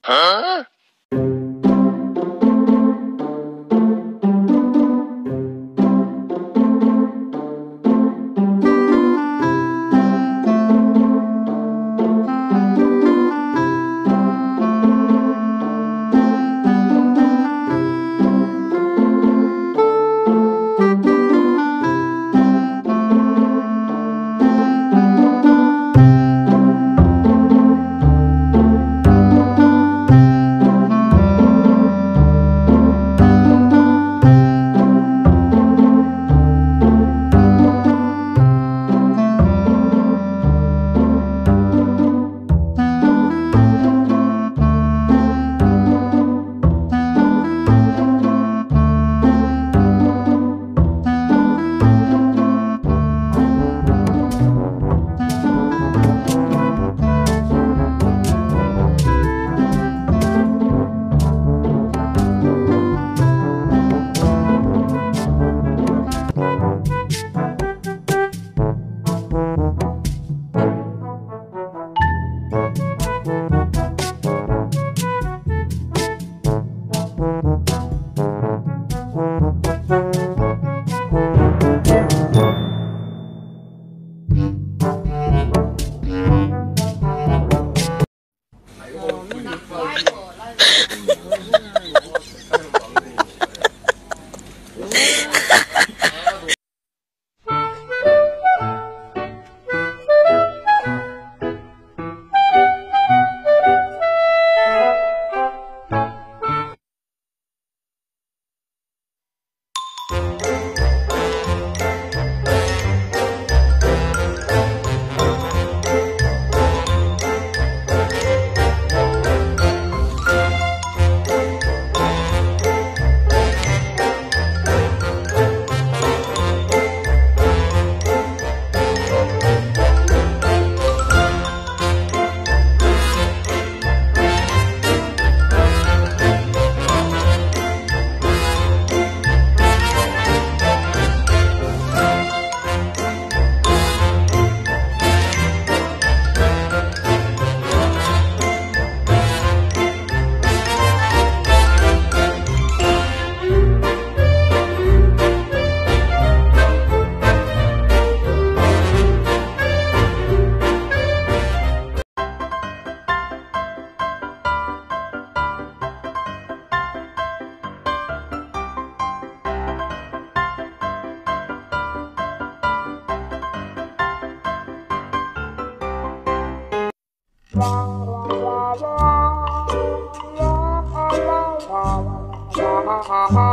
Huh? Ha ha ha.